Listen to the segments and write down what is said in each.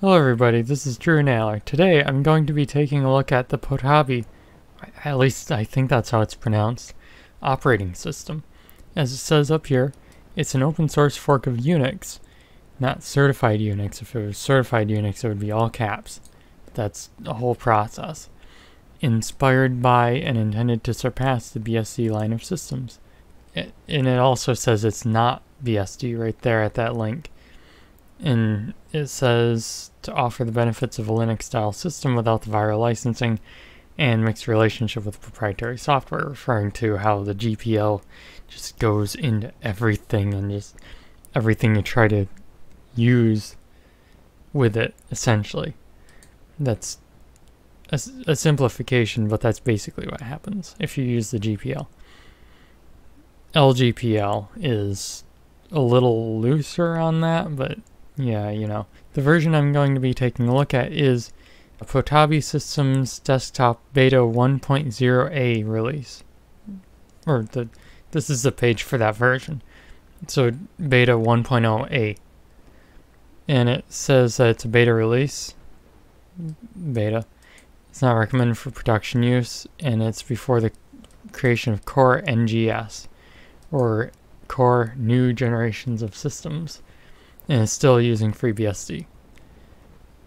Hello everybody, this is Drew Naylor. Today I'm going to be taking a look at the Potabi, at least I think that's how it's pronounced, operating system. As it says up here, it's an open source fork of UNIX, not certified UNIX. If it was certified UNIX it would be all caps. That's the whole process. Inspired by and intended to surpass the BSD line of systems. And it also says it's not BSD right there at that link. And it says to offer the benefits of a Linux-style system without the viral licensing and mixed relationship with proprietary software, referring to how the GPL just goes into everything and just everything you try to use with it, essentially. That's a simplification, but that's basically what happens if you use the GPL. LGPL is a little looser on that, but yeah, you know. The version I'm going to be taking a look at is a Potabi Systems Desktop Beta 1.0a release. Or this is the page for that version. So Beta 1.0a. And it says that it's a beta release. Beta. It's not recommended for production use, and it's before the creation of Core NGS, or Core New Generations of Systems. And it's still using FreeBSD,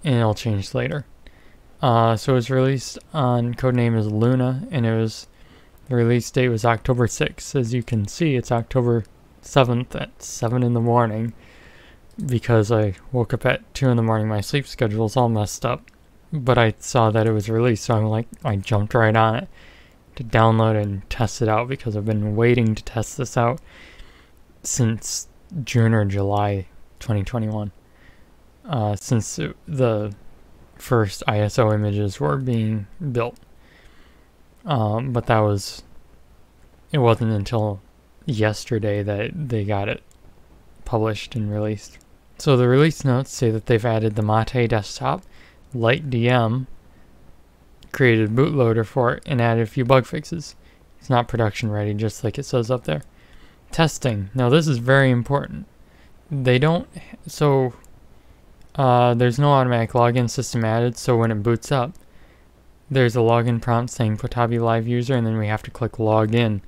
and it'll change later. So it was released on, codename is Luna, and it was, the release date was October 6th. As you can see, it's October 7th at 7 in the morning, because I woke up at 2 in the morning. My sleep schedule's all messed up, but I saw that it was released, so I'm like, I jumped right on it to download and test it out, because I've been waiting to test this out since June or July 2021, since the first ISO images were being built, but that was, it wasn't until yesterday that they got it published and released. So the release notes say that they've added the Mate desktop, LightDM, created a bootloader for it, and added a few bug fixes. It's not production ready, just like it says up there. Testing, now this is very important. They don't, so there's no automatic login system added, so when it boots up there's a login prompt saying Potabi live user, and then we have to click login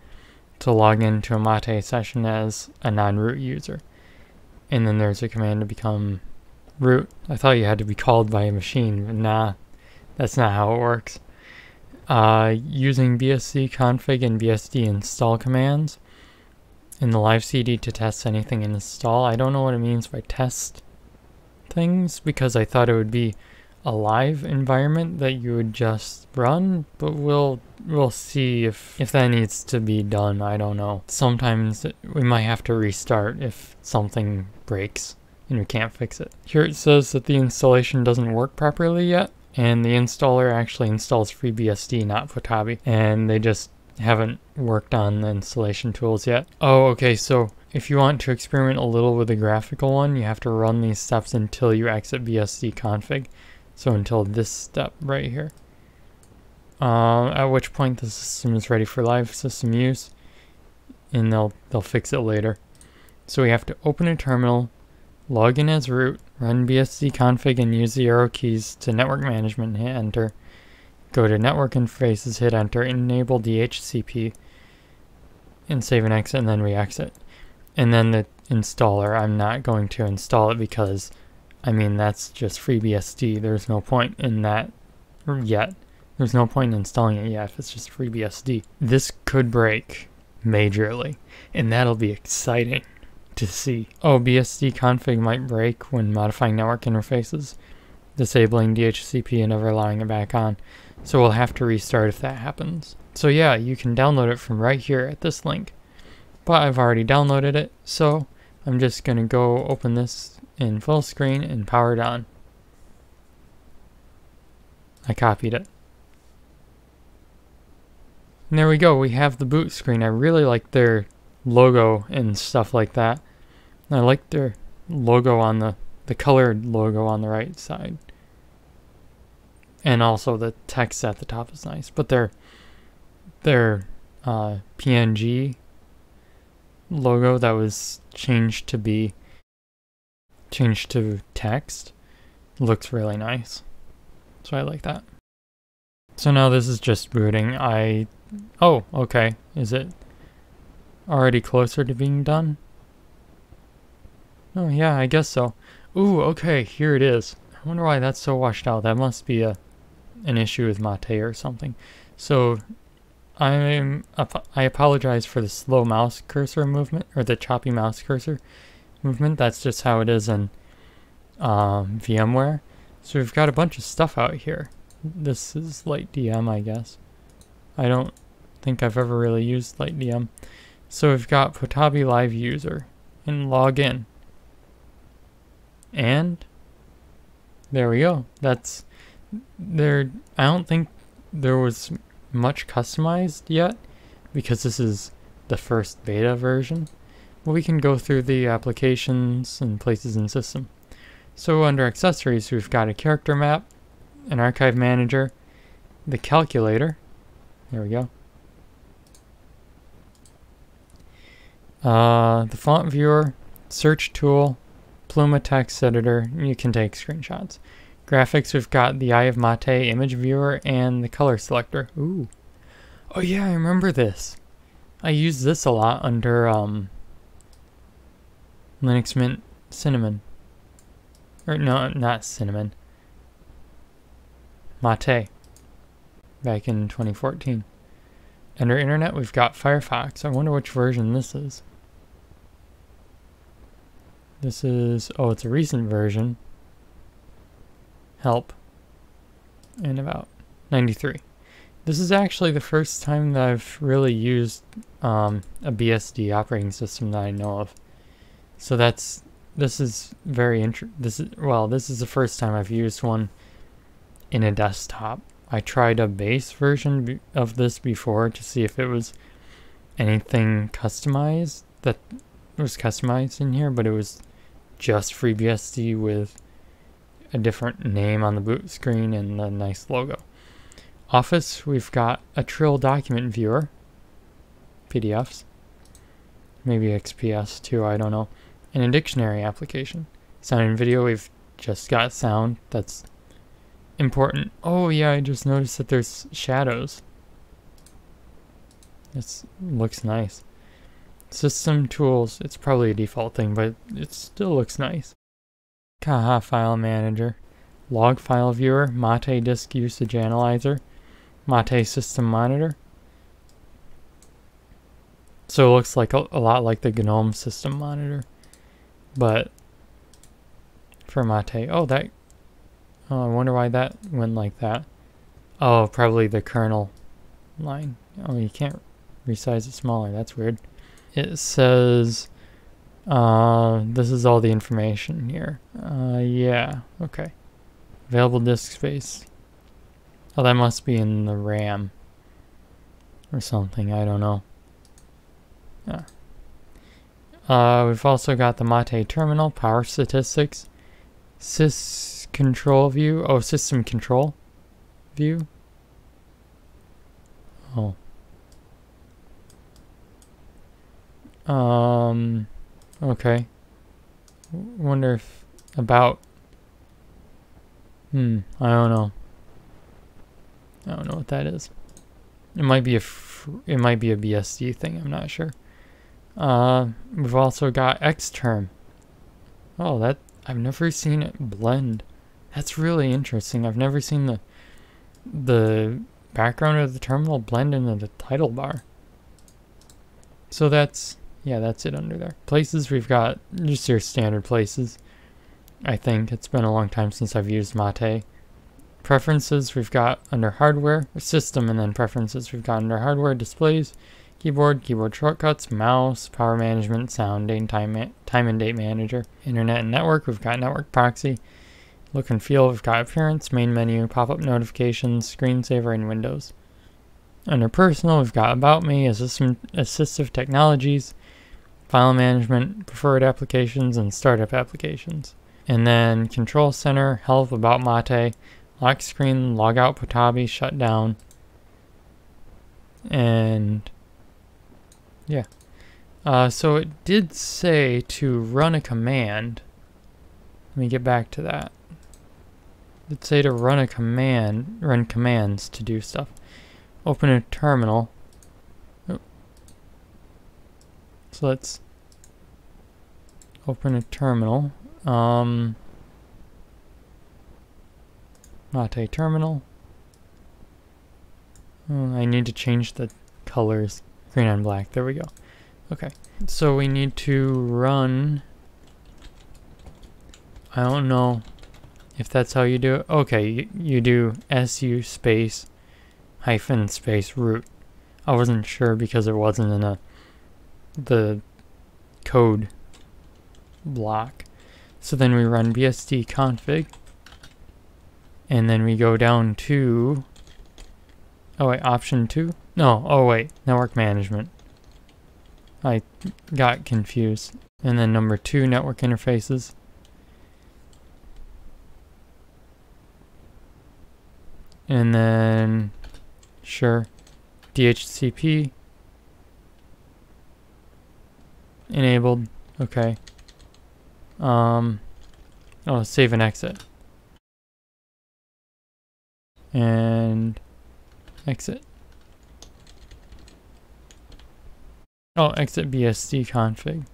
to log into a Mate session as a non-root user, and then there's a command to become root. I thought you had to be called by a machine, but nah, that's not how it works. Using bsdconfig and bsdinstall commands in the live CD to test anything and install. I don't know what it means by test things, because I thought it would be a live environment that you would just run, but we'll see if that needs to be done. I don't know. Sometimes we might have to restart if something breaks and we can't fix it. Here it says that the installation doesn't work properly yet, and the installer actually installs FreeBSD, not Potabi, and they just haven't worked on the installation tools yet. Oh, okay, so if you want to experiment a little with the graphical one, you have to run these steps until you exit BSD config. So until this step right here. At which point the system is ready for live system use, and they'll fix it later. So we have to open a terminal, log in as root, run BSD config and use the arrow keys to network management and hit enter. Go to network interfaces, hit enter, enable DHCP, and save and exit, and then we exit. And then the installer, I'm not going to install it because, I mean, that's just FreeBSD. There's no point in that yet. There's no point in installing it yet if it's just FreeBSD. This could break majorly, and that'll be exciting to see. Oh, BSD config might break when modifying network interfaces, disabling DHCP and never allowing it back on. So we'll have to restart if that happens. So yeah, you can download it from right here at this link. But I've already downloaded it, so I'm just going to go open this in full screen and power it on. I copied it. And there we go, we have the boot screen. I really like their logo and stuff like that. I like their logo on the colored logo on the right side. And also the text at the top is nice, but their PNG logo that was changed to text looks really nice. So I like that. So now this is just booting. Oh, okay. Is it already closer to being done? Oh yeah, I guess so. Ooh, okay, here it is. I wonder why that's so washed out. That must be an issue with Mate or something. So I apologize for the slow mouse cursor movement, or the choppy mouse cursor movement. That's just how it is in VMware. So we've got a bunch of stuff out here. This is LightDM, I guess. I don't think I've ever really used LightDM. So we've got Potabi Live User and login. And there we go. That's there. I don't think there was much customized yet because this is the first beta version. But we can go through the applications and places in system. So under accessories, we've got a character map, an archive manager, the calculator. There we go. The font viewer, search tool, Pluma text editor, you can take screenshots. Graphics, we've got the Eye of Mate image viewer and the color selector. Ooh. Oh yeah, I remember this. I used this a lot under Linux Mint Cinnamon. Or no, not Cinnamon. Mate. Back in 2014. Under internet, we've got Firefox. I wonder which version this is. This is, oh, it's a recent version. Help. And about 93. This is actually the first time that I've really used a BSD operating system that I know of. So that's, this is very interesting. This is, well, this is the first time I've used one in a desktop. I tried a base version of this before to see if it was anything customized that was customized in here, but it was just FreeBSD with a different name on the boot screen and a nice logo. Office, we've got a Trill document viewer, PDFs, maybe XPS too, I don't know, and a dictionary application. Sound and video, we've just got sound, that's important. Oh yeah, I just noticed that there's shadows. This looks nice. System tools, it's probably a default thing, but it still looks nice. Caja file manager, log file viewer, Mate disk usage analyzer, Mate system monitor. So it looks like a lot like the GNOME system monitor, but for Mate. Oh, that. Oh, I wonder why that went like that. Oh, probably the kernel line. Oh, you can't resize it smaller. That's weird. It says, this is all the information here. Yeah, okay. Available disk space. Oh, that must be in the RAM or something. I don't know. Ah. We've also got the Mate terminal, power statistics, system control view. Oh. Okay. Wonder if about. I don't know. I don't know what that is. It might be a BSD thing. I'm not sure. We've also got Xterm. Oh, that. I've never seen it blend. That's really interesting. I've never seen the background of the terminal blend into the title bar. So that's, yeah, that's it under there. Places, we've got just your standard places. I think it's been a long time since I've used Mate. Preferences, we've got under hardware, system, and then preferences, we've got under hardware, displays, keyboard, keyboard shortcuts, mouse, power management, sound, and time and date manager, internet and network, we've got network proxy, look and feel, we've got appearance, main menu, pop-up notifications, screensaver, and Windows. Under personal, we've got about me, assistive technologies, file management, preferred applications, and startup applications. And then control center, help, about Mate, lock screen, log out, Potabi, shutdown, and yeah. So it did say to run a command. Let me get back to that. Let's say to run a command, run commands to do stuff. Open a terminal. Oh. So let's open a terminal. Mate terminal. I need to change the colors, green and black. There we go. Okay. So we need to run. I don't know if that's how you do it. Okay, you do su space hyphen space root. I wasn't sure because it wasn't in the code block. So then we run bsdconfig, and then we go down to. Oh wait, option 2? No, oh wait, network management. I got confused. And then number 2, network interfaces. And then, sure, DHCP. Enabled, okay. Oh, save and exit. And exit. Oh, exit BSD config.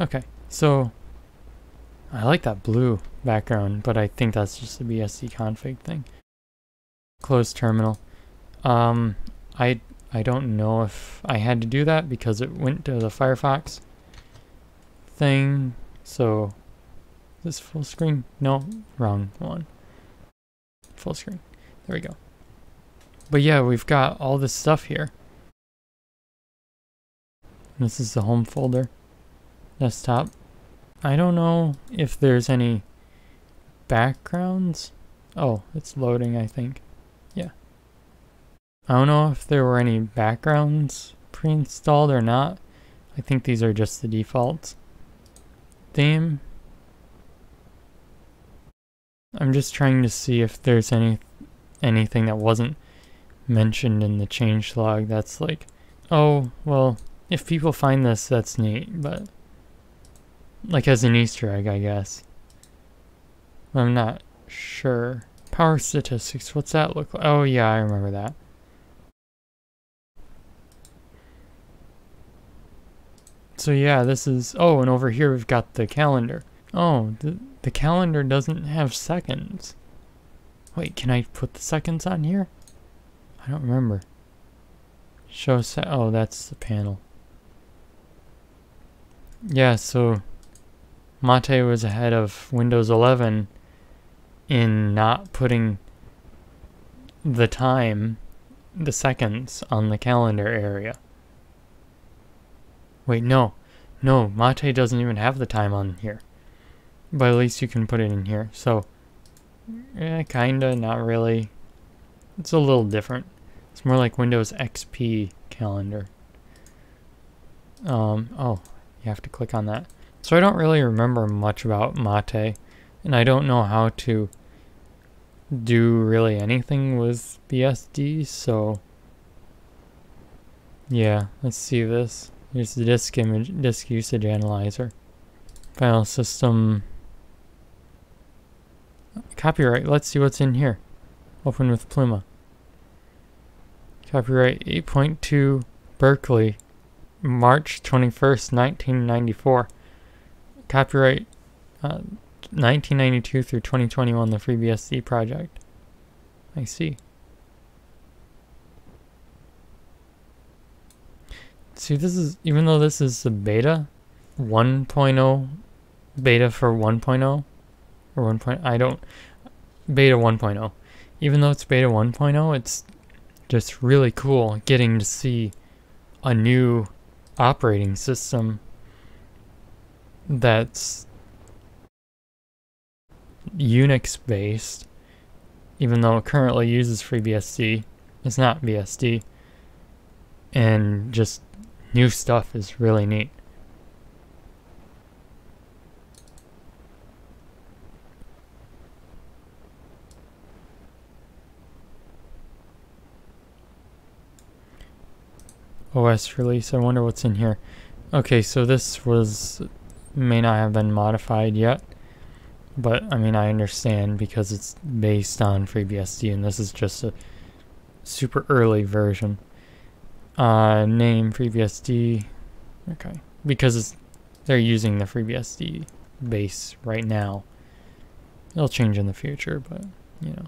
Okay, so I like that blue background, but I think that's just the BSD config thing. Close terminal. I don't know if I had to do that because it went to the Firefox thing. So this full screen? No, wrong one. Full screen. There we go. But yeah, we've got all this stuff here. This is the home folder, desktop. I don't know if there's any backgrounds. Oh, it's loading, I think. Yeah. I don't know if there were any backgrounds pre-installed or not. I think these are just the defaults. Theme. I'm just trying to see if there's anything that wasn't mentioned in the changelog that's like, oh, well, if people find this, that's neat, but like as an Easter egg, I guess. I'm not sure. Power statistics, what's that look like? Oh yeah, I remember that. So yeah, this is, oh, and over here we've got the calendar. Oh, the calendar doesn't have seconds. Wait, can I put the seconds on here? I don't remember. Show set. Oh, that's the panel. Yeah, so Mate was ahead of Windows 11 in not putting the time, the seconds, on the calendar area. Wait, no, Mate doesn't even have the time on here. But at least you can put it in here, so yeah, kinda, not really. It's a little different. It's more like Windows XP calendar. Oh, you have to click on that. So I don't really remember much about Mate, and I don't know how to do really anything with BSD, so yeah, let's see this. Here's the disk image, disk usage analyzer. File system. Copyright, let's see what's in here. Open with Pluma. Copyright 8.2 Berkeley, March 21st, 1994. Copyright 1992 through 2021, the FreeBSD project. I see. See, this is, even though this is the beta, 1.0, beta for 1.0, or 1.0, I don't, beta 1.0. Even though it's beta 1.0, it's just really cool getting to see a new operating system that's UNIX based, even though it currently uses FreeBSD. It's not BSD, and just new stuff is really neat. OS release, I wonder what's in here. Okay, so this was, may not have been modified yet. But I mean, I understand because it's based on FreeBSD and this is just a super early version. Name FreeBSD, okay, because it's, they're using the FreeBSD base right now. It'll change in the future, but you know.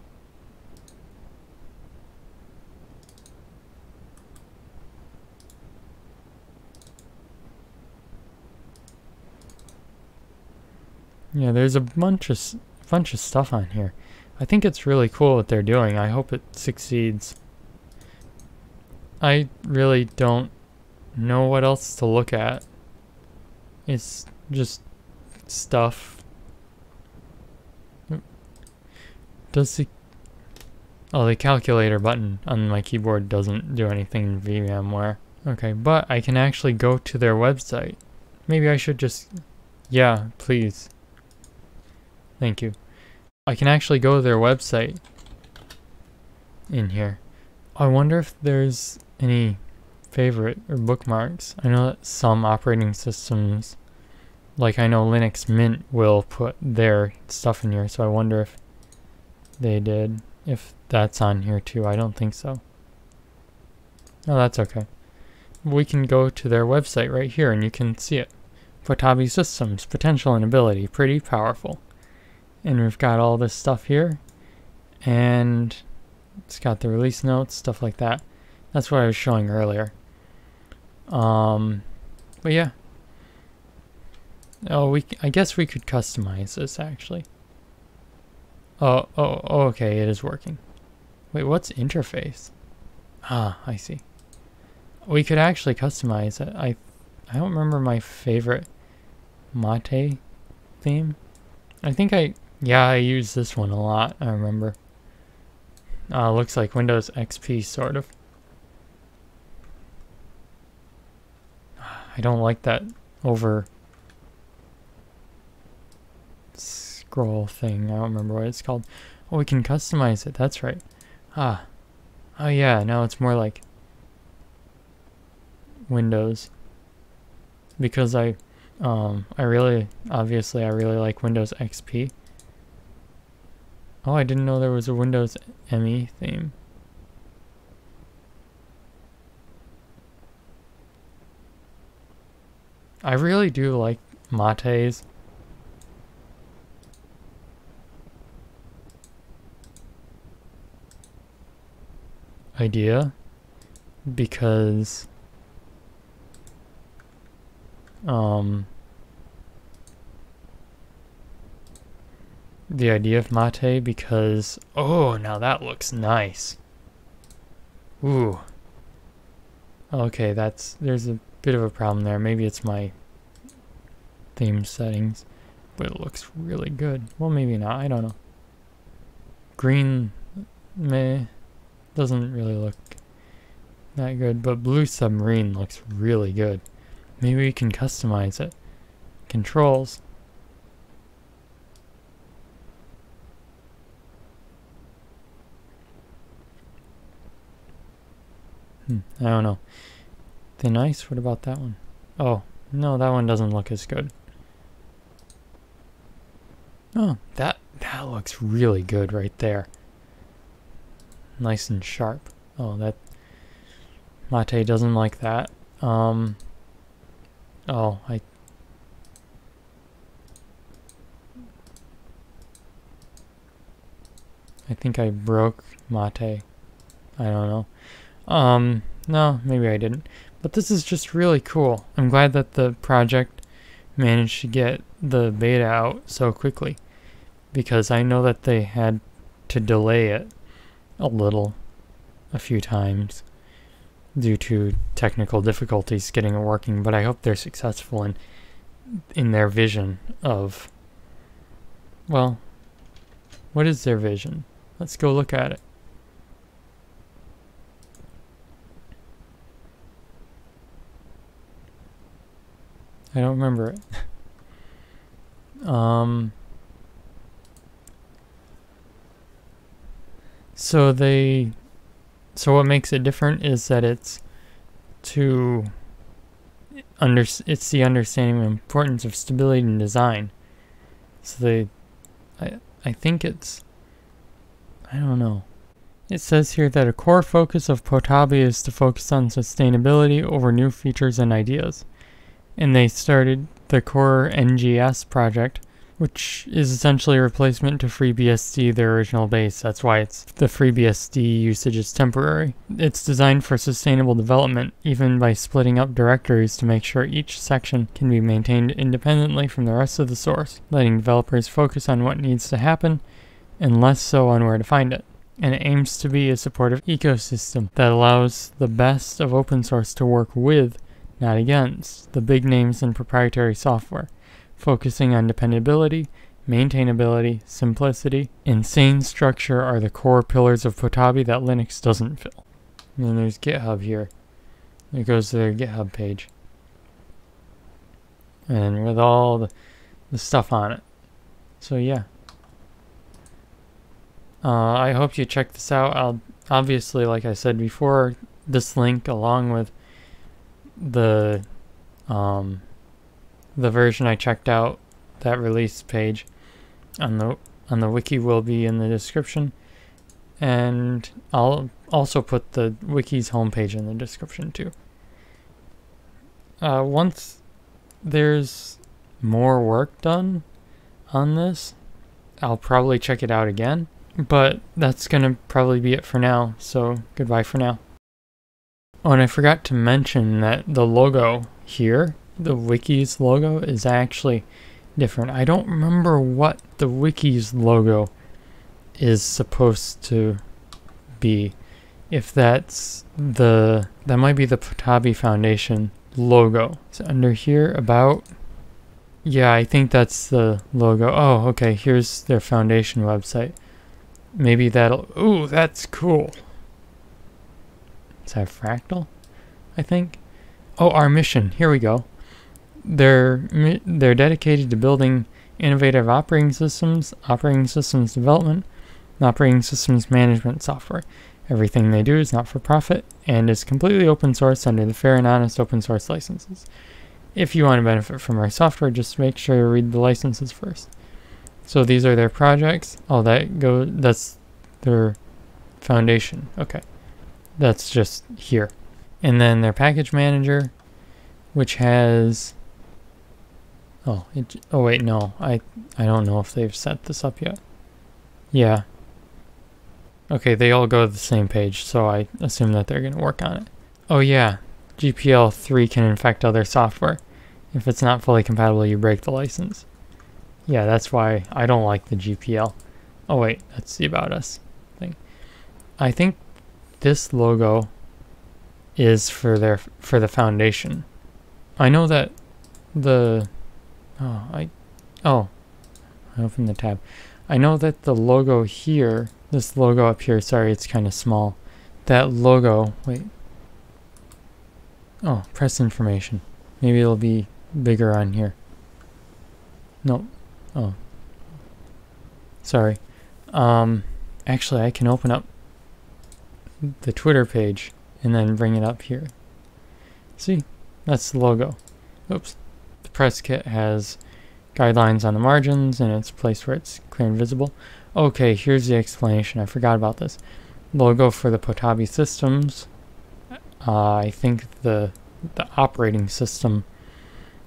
Yeah, there's a bunch of stuff on here. I think it's really cool what they're doing. I hope it succeeds. I really don't know what else to look at. It's just stuff. Does the... Oh, the calculator button on my keyboard doesn't do anything in VMware. Okay, but I can actually go to their website. Maybe I should just... Yeah, please. Thank you. I can actually go to their website in here. I wonder if there's any favorite or bookmarks. I know that some operating systems, like I know Linux Mint will put their stuff in here, so I wonder if they did, if that's on here too. I don't think so. Oh, that's okay. We can go to their website right here and you can see it. Potabi Systems, potential and ability, pretty powerful. And we've got all this stuff here, and it's got the release notes, stuff like that. That's what I was showing earlier. But yeah. Oh, I guess we could customize this actually. Oh, okay, it is working. Wait, what's interface? Ah, I see. We could actually customize it. I don't remember my favorite Mate theme. I think I use this one a lot, I remember. Looks like Windows XP, sort of. I don't like that over scroll thing. I don't remember what it's called. Oh, we can customize it, that's right. Ah. Oh yeah, now it's more like Windows. Because I really like Windows XP. Oh, I didn't know there was a Windows ME theme. I really do like Mate's. Idea. Because... the idea of Mate, because oh, now that looks nice. Ooh. Okay, there's a bit of a problem there. Maybe it's my theme settings, but it looks really good. Well, maybe not. I don't know. Green, meh, doesn't really look that good, but Blue Submarine looks really good. Maybe we can customize it. Controls. I don't know. The nice, what about that one? Oh, no, that one doesn't look as good. Oh, that looks really good right there. Nice and sharp. Oh, that... Mate doesn't like that. Oh, I think I broke Mate. I don't know. No, maybe I didn't. But this is just really cool. I'm glad that the project managed to get the beta out so quickly, because I know that they had to delay it a few times, due to technical difficulties getting it working, but I hope they're successful in their vision of... Well, what is their vision? Let's go look at it. I don't remember it. So what makes it different is that it's the understanding of the importance of stability and design. So they I think it's, I don't know. It says here that a core focus of Potabi is to focus on sustainability over new features and ideas. And they started the Core NGS project, which is essentially a replacement to FreeBSD, their original base. That's why it's the FreeBSD usage is temporary. It's designed for sustainable development, even by splitting up directories to make sure each section can be maintained independently from the rest of the source, letting developers focus on what needs to happen and less so on where to find it. And it aims to be a supportive ecosystem that allows the best of open source to work with, not against, the big names in proprietary software, focusing on dependability, maintainability, simplicity, and sane structure are the core pillars of Potabi that Linux doesn't fill. And then there's GitHub here. It goes to their GitHub page. And with all the stuff on it. So yeah. I hope you check this out. I'll obviously, like I said before, this link along with the version I checked out, that release page on the wiki, will be in the description, and I'll also put the wiki's homepage in the description too. Once there's more work done on this, I'll probably check it out again, but that's gonna probably be it for now, so goodbye for now. Oh, and I forgot to mention that the logo here, the wiki's logo, is actually different. I don't remember what the wiki's logo is supposed to be. If that's the, that might be the Potabi Foundation logo. So under here, about, yeah, I think that's the logo. Oh, okay, here's their foundation website. Maybe that'll, ooh, that's cool. Is that fractal? I think. Oh, our mission. Here we go. They're dedicated to building innovative operating systems development, and operating systems management software. Everything they do is not for profit and is completely open source under the fair and honest open source licenses. If you want to benefit from our software, just make sure you read the licenses first. So these are their projects. Oh, that go. That's their foundation. Okay. That's just here. And then their package manager, which has, oh, it, oh wait, no, I don't know if they've set this up yet. Yeah. Okay, they all go to the same page, so I assume that they're going to work on it. Oh yeah, GPL 3 can infect other software. If it's not fully compatible, you break the license. Yeah, that's why I don't like the GPL. Oh wait, that's the About Us thing. I think this logo is for their, for the foundation. I know that the, oh, I opened the tab. I know that the logo here, this logo up here, sorry, it's kind of small. That logo, wait. Oh, press information. Maybe it'll be bigger on here. Nope. Oh. Sorry. Actually, I can open up the Twitter page and then bring it up here. See, that's the logo. Oops. The press kit has guidelines on the margins and it's placed where it's clear and visible. Okay, here's the explanation. I forgot about this. Logo for the Potabi Systems. I think the operating system,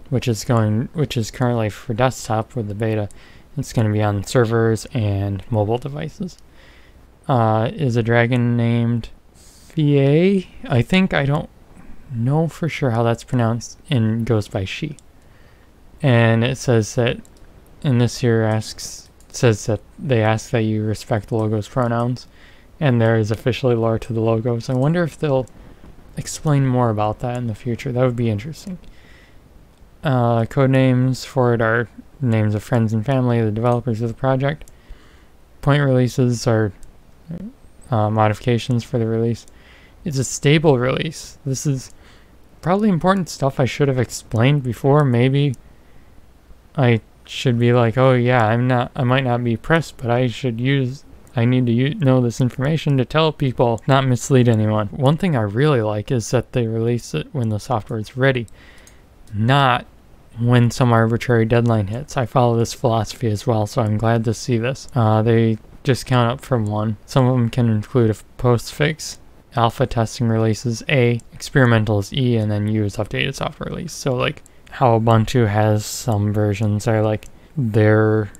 which is currently for desktop with the beta. It's going to be on servers and mobile devices. Is a dragon named Fie. I think, I don't know for sure how that's pronounced, and goes by she. And it says that, and this here asks, says that they ask that you respect the logo's pronouns, and there is officially lore to the logos. I wonder if they'll explain more about that in the future. That would be interesting. Code names for it are names of friends and family, the developers of the project. Point releases are modifications for the release. It's a stable release. This is probably important stuff I should have explained before. Maybe I should be like, oh yeah, I might not be pressed, but I need to know this information to tell people, not mislead anyone. One thing I really like is that they release it when the software is ready, not when some arbitrary deadline hits. I follow this philosophy as well, so I'm glad to see this. They just count up from 1. Some of them can include a postfix. Alpha testing releases A, experimental is E, and then U is updated software release. So like how Ubuntu has some versions are like, they're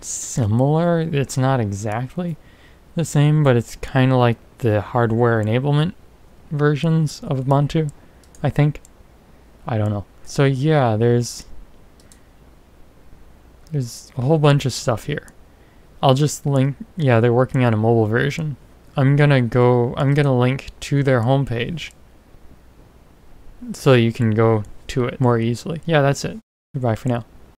similar. It's not exactly the same, but it's kind of like the hardware enablement versions of Ubuntu, I think. I don't know. So yeah, there's a whole bunch of stuff here. I'll just link, yeah, they're working on a mobile version. I'm gonna link to their homepage so you can go to it more easily. Yeah, that's it. Goodbye for now.